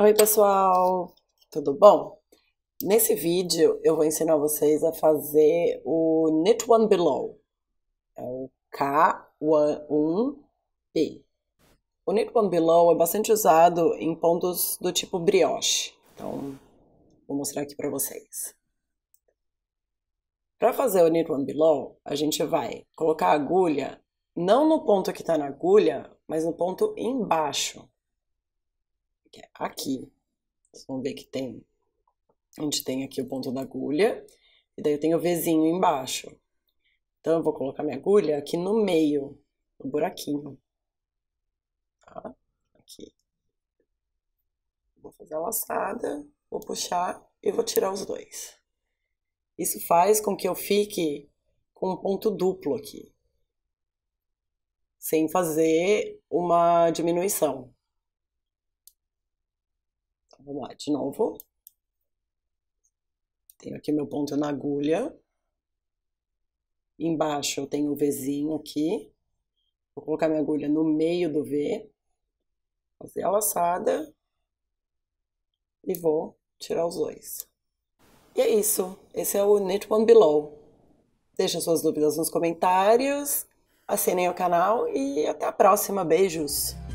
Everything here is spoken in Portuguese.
Oi pessoal, tudo bom? Nesse vídeo eu vou ensinar vocês a fazer o Knit One Below, é o K1B. O Knit One Below é bastante usado em pontos do tipo brioche, então vou mostrar aqui para vocês. Para fazer o Knit One Below, a gente vai colocar a agulha, não no ponto que está na agulha, mas no ponto embaixo. Que é aqui, vocês vão ver que tem, a gente tem aqui o ponto da agulha, e daí eu tenho o Vzinho embaixo. Então eu vou colocar minha agulha aqui no meio, no buraquinho, tá? Aqui. Vou fazer a laçada, vou puxar e vou tirar os dois. Isso faz com que eu fique com um ponto duplo aqui, sem fazer uma diminuição. Vamos lá, de novo. Tenho aqui meu ponto na agulha. Embaixo eu tenho o Vzinho aqui. Vou colocar minha agulha no meio do V. Fazer a laçada. E vou tirar os dois. E é isso. Esse é o Knit One Below. Deixem suas dúvidas nos comentários. Assinem o canal e até a próxima. Beijos!